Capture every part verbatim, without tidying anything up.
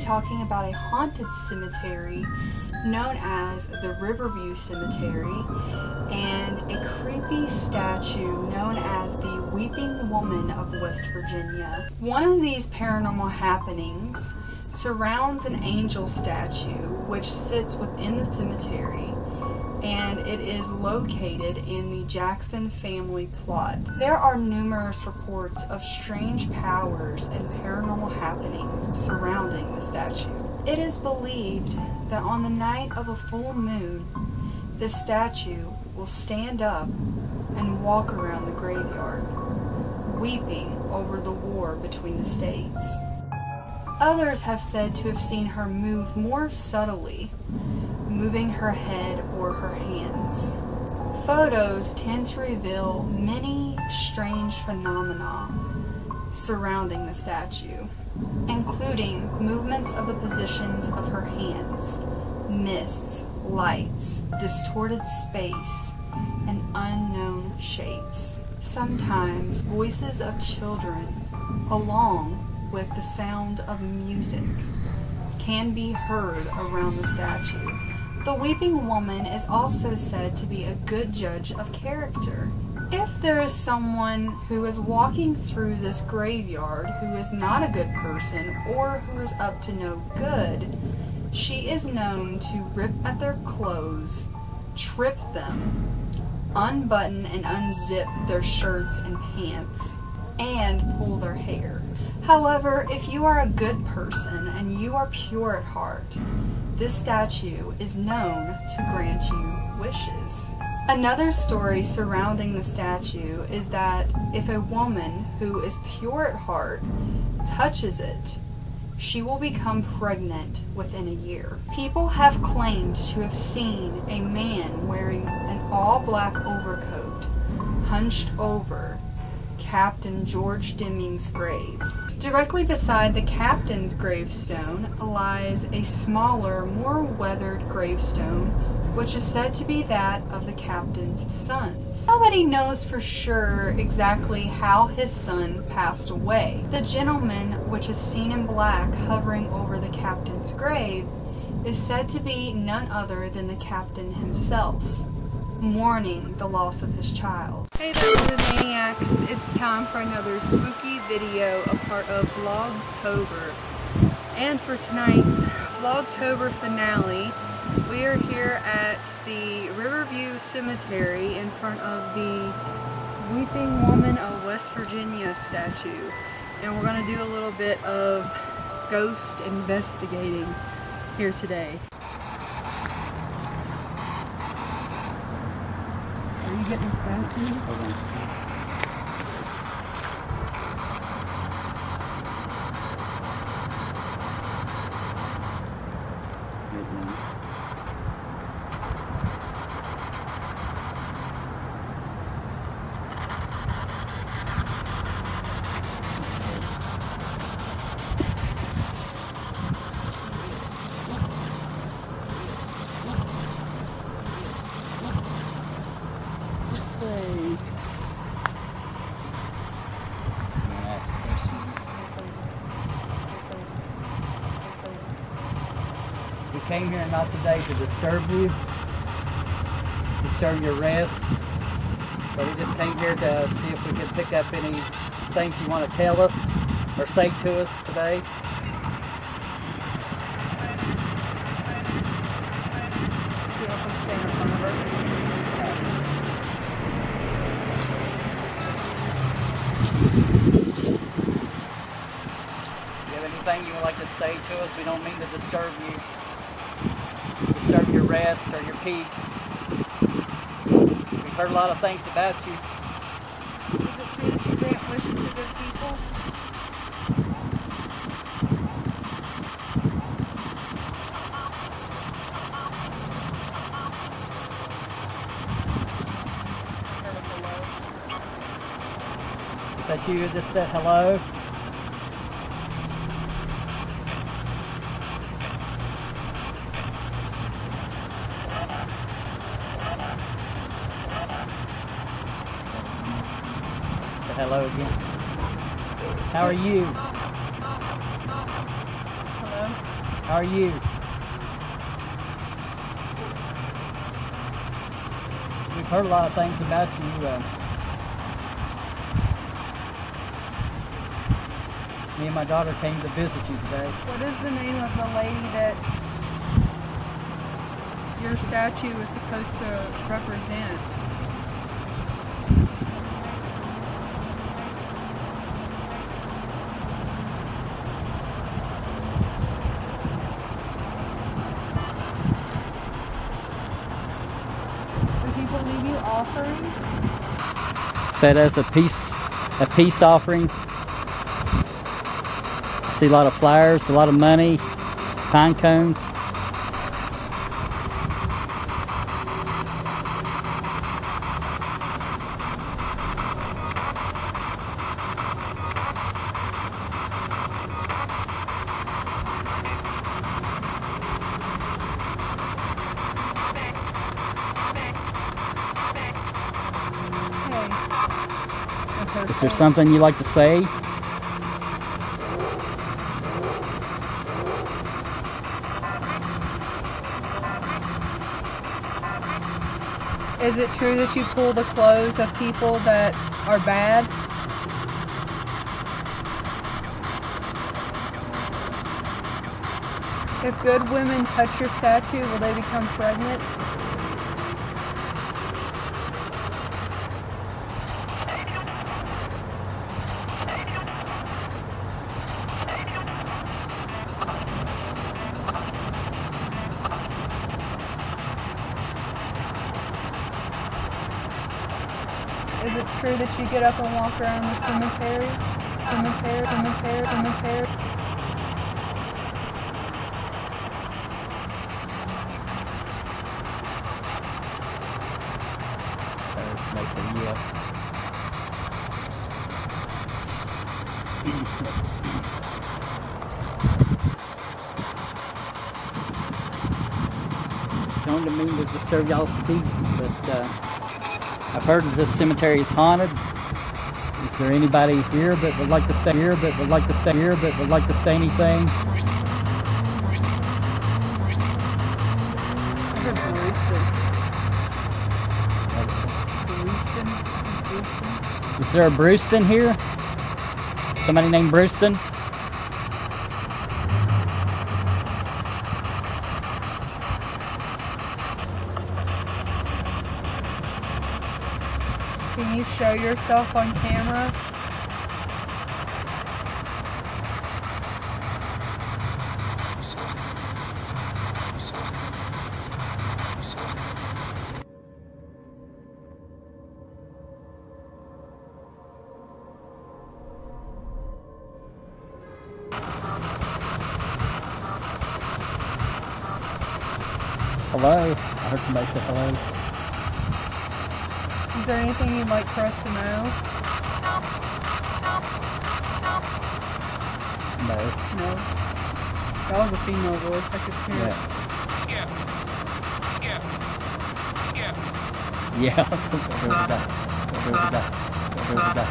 Talking about a haunted cemetery known as the Riverview Cemetery and a creepy statue known as the Weeping Woman of West Virginia. One of these paranormal happenings surrounds an angel statue which sits within the cemetery, and it is located in the Jackson family plot. There are numerous reports of strange powers and paranormal happenings surrounding the statue. It is believed that on the night of a full moon, the statue will stand up and walk around the graveyard, weeping over the war between the states. Others have said to have seen her move more subtly, moving her head or her hands. Photos tend to reveal many strange phenomena surrounding the statue, including movements of the positions of her hands, mists, lights, distorted space, and unknown shapes. Sometimes voices of children, along with the sound of music, can be heard around the statue. The Weeping Woman is also said to be a good judge of character. If there is someone who is walking through this graveyard who is not a good person or who is up to no good, she is known to rip at their clothes, trip them, unbutton and unzip their shirts and pants, and pull their hair. However, if you are a good person and you are pure at heart, this statue is known to grant you wishes. Another story surrounding the statue is that if a woman who is pure at heart touches it, she will become pregnant within a year. People have claimed to have seen a man wearing an all-black overcoat, hunched over Captain George Deming's grave. Directly beside the captain's gravestone lies a smaller, more weathered gravestone, which is said to be that of the captain's sons. Nobody knows for sure exactly how his son passed away. The gentleman, which is seen in black hovering over the captain's grave, is said to be none other than the captain himself, mourning the loss of his child. Hey there, M zero rbid Maniacs. It's time for another spooky video, a part of Vlogtober. And for tonight's Vlogtober finale, we are here at the Riverview Cemetery in front of the Weeping Woman of West Virginia statue. And we're going to do a little bit of ghost investigating here today. Get this back to me? We came here not today to disturb you. This rest are your rest. But we just came here to see if we could pick up any things you want to tell us or say to us today. Say to us, we don't mean to disturb you, disturb your rest or your peace. We've heard a lot of things about you. Is it true that you grant wishes to good people? Is that you who just said hello? Hello again. How are you? Hello. How are you? We've heard a lot of things about you. Uh, me and my daughter came to visit you today. What is the name of the lady that your statue is supposed to represent? Said as a peace, a peace offering. I see a lot of flyers, a lot of money, pine cones. Is there something you like to say? Is it true that you pull the clothes of people that are bad? If good women touch your statue, will they become pregnant? Is it true that you get up and walk around the cemetery? Cemetery, cemetery, cemetery. There's Mason, yeah. Don't mean to disturb y'all's peace, but uh, I've heard that this cemetery is haunted. Is there anybody here that would like to say here that would like to say here that would like to say anything? I heard Brewston. Brewston? Brewston? Is there a Brewston here? Somebody named Brewston? Can you show yourself on camera? Hello? I heard somebody say hello. Is there anything you'd like for us to know? No. No. That was a female voice. I could hear it. Yeah. Yeah. Yeah. Yeah. There's a guy. There's a guy. There's a guy.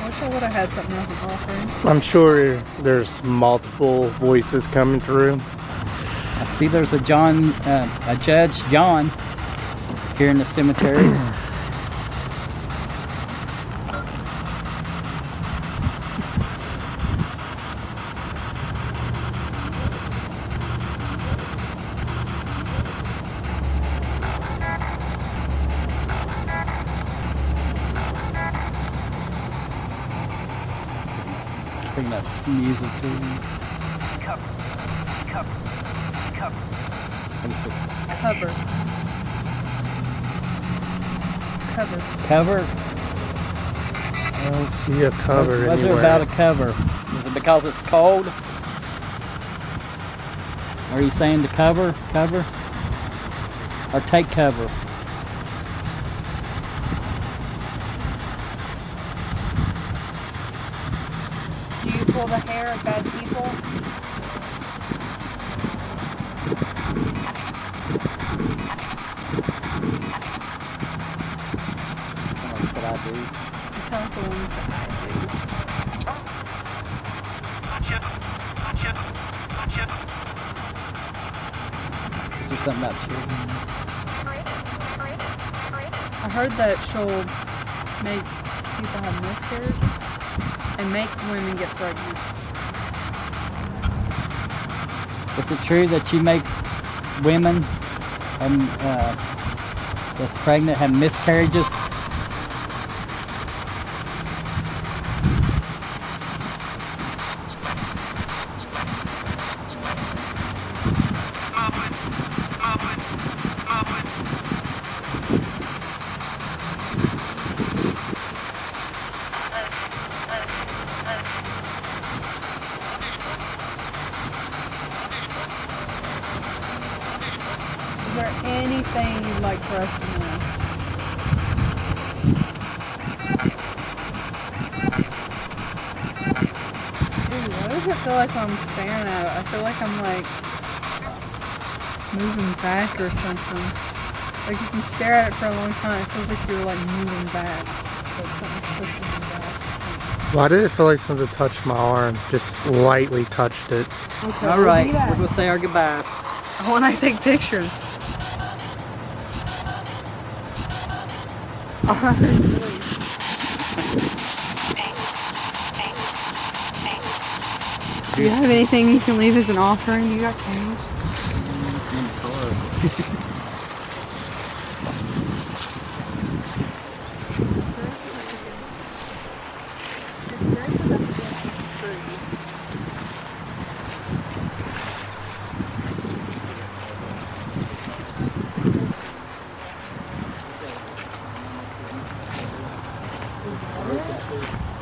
I wish I would have had something as an offering. I'm sure there's multiple voices coming through. I See, there's a John, uh, a Judge John here in the cemetery. Bring up some music too. Cover. Cover. Cover. Cover. Cover. Cover. I don't see a cover anywhere. What's it about a cover? Is it because it's cold? Are you saying to cover? Cover? Or take cover? Pull the hair of bad people. That's what I do. It's not the ones that I do. Is there something about children? I heard that she'll make people have miscarriages and make women get pregnant. Is it true that you make women and, uh, that's pregnant have miscarriages? Is there anything you'd like for us to know? Dude, why does it feel like I'm staring at it? I feel like I'm like moving back or something. Like you can stare at it for a long time, it feels like you're like moving back. Like something's pushing you back. Why did it feel like something touched my arm? Just slightly touched it. Okay, alright, we're gonna say our goodbyes. I want to take pictures. All right, please. Do you have anything you can leave as an offering? You got change?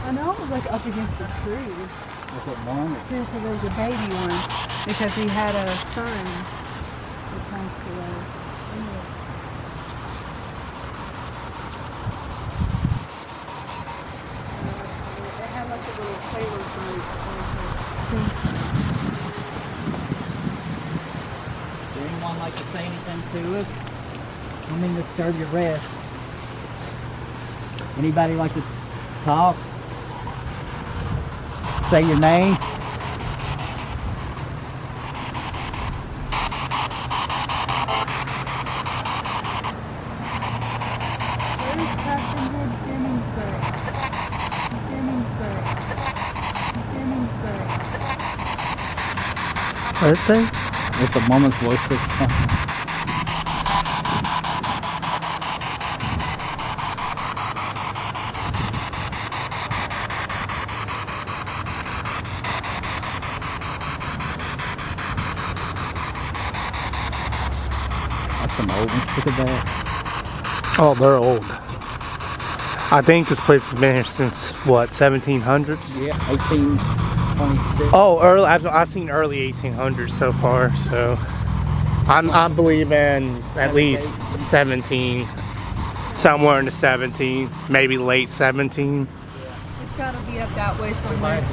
I know it was like up against the tree. Was it one? Because there was a baby one. Because he had a son that passed away. It had like a little sailor group. Does anyone like to say anything to us? I don't mean to disturb your rest. Anybody like to talk? Say your name. Where's Captain George Deming's bird? Deming's bird. Deming's bird. What is it? It's a woman's voice that's sounding. Some old ones. Look at that. Oh, they're old. I think this place has been here since what, seventeen hundreds? Yeah, eighteen twenty-six. Oh, early. I've, I've seen early eighteen hundreds so far. So I'm I'm believing at least seventeen, somewhere in the seventeen, maybe late seventeen. Yeah. It's got to be up that way somewhere. What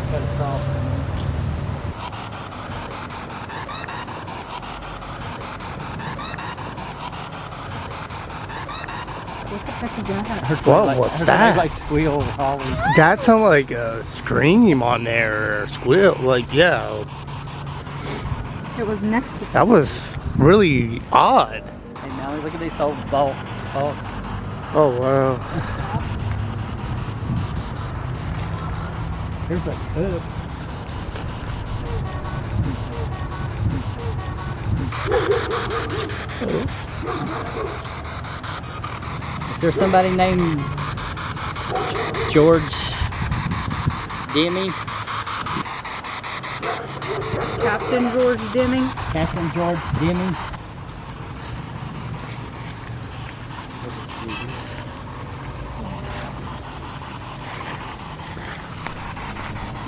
the heck is that? Whoa, like, what's that? Like squeal, that's some like a uh, scream on there, or squeal, like, yeah. It was next to them. That was really odd. And now look at these old bolts. bolts. Oh, wow. Here's that hood. Is there somebody named George Deming? Captain George Deming? Captain George Deming?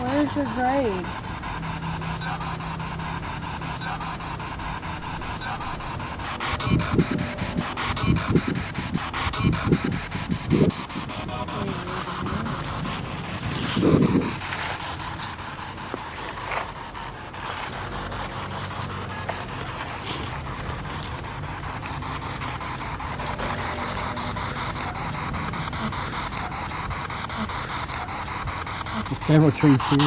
Where's your grave? Several trees here.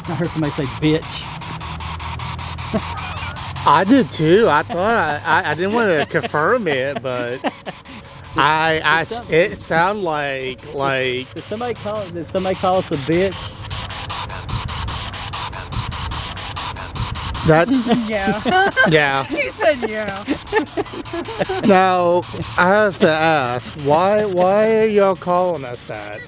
I heard somebody say bitch. I did too. I thought I, I, I didn't want to confirm it, but I, I it sounded like like. Did somebody call? Did somebody call us a bitch? That, yeah. Yeah. He said yeah. Now, I have to ask, why why are y'all calling us that?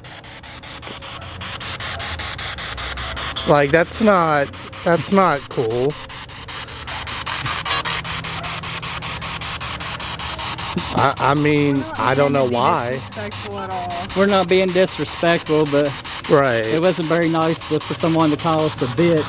Like, that's not, that's not cool. I, I mean, I don't know why. We're not being disrespectful, but right. It wasn't very nice for someone to call us a bitch.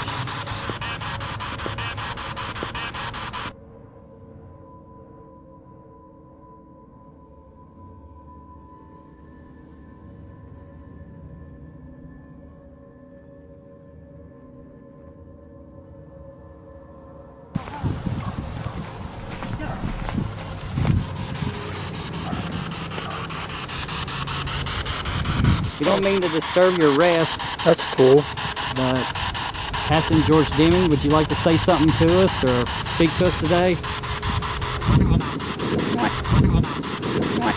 You don't mean to disturb your rest. That's cool. But Captain George Deming, would you like to say something to us or speak to us today? What? What?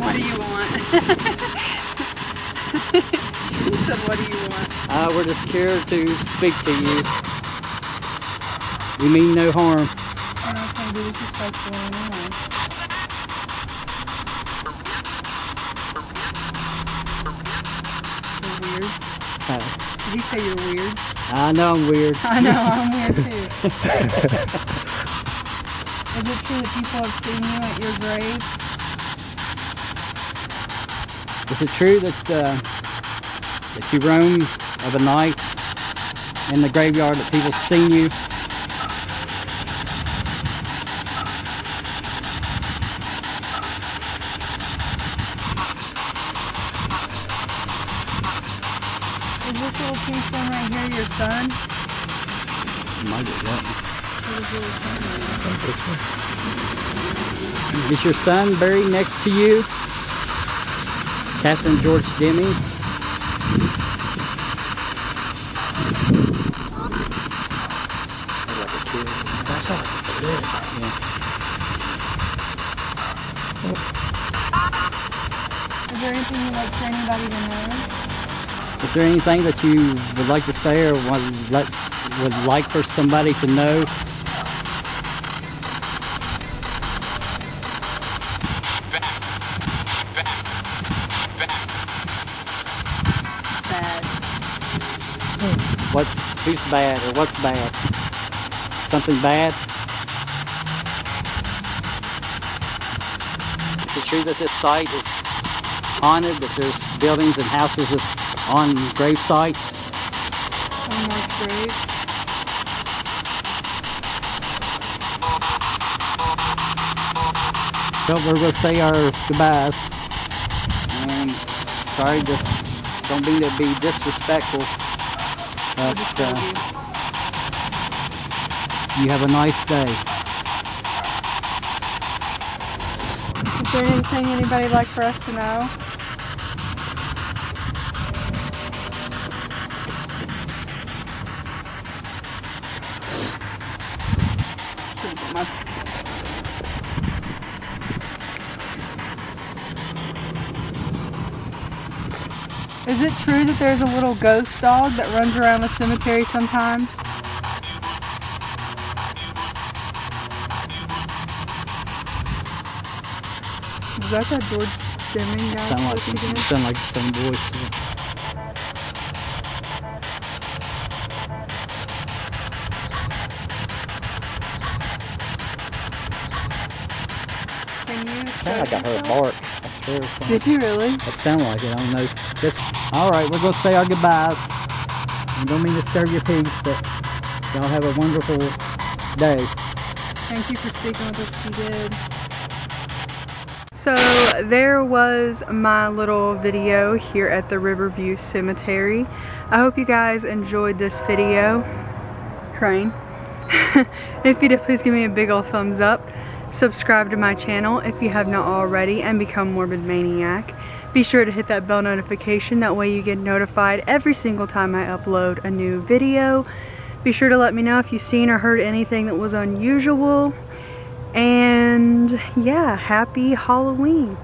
What do you want? He said, what do you want? Uh, we're just here to speak to you. We mean no harm. I don't think we disrespect you anymore. Did you say you're weird? I know I'm weird. I know, I'm weird too. Is it true that people have seen you at your grave? Is it true that uh, that you roam of a night in the graveyard, that people have seen you? Son? You might get that. Is your son buried next to you? Captain George Deming? That's like a kid. Yeah. Is there anything you'd like for anybody to know? Is there anything that you would like to say or would like, would like for somebody to know? Bad. What's, who's bad or what's bad? Something bad? Is it true that this site is haunted, that there's buildings and houses that on grave sites? On like graves? So we're going to say our goodbyes. And sorry, just don't mean to be disrespectful. But uh, you have a nice day. Is there anything anybody'd like for us to know? Is it true that there's a little ghost dog that runs around the cemetery sometimes? Is that that George Deming guy? Sound like the, sound like the same voice. Yeah. I think I heard a bark. That's very funny. Did you really? That sounded like it. I don't know. Just, all right, we're going to say our goodbyes. I don't mean to disturb your peace, but y'all have a wonderful day. Thank you for speaking with us. You did. So there was my little video here at the Riverview Cemetery. I hope you guys enjoyed this video. Crane. If you did, please give me a big old thumbs up. Subscribe to my channel if you have not already and become M zero rbid Maniac. Be sure to hit that bell notification, that way you get notified every single time I upload a new video. Be sure to let me know if you've seen or heard anything that was unusual. And yeah, happy Halloween.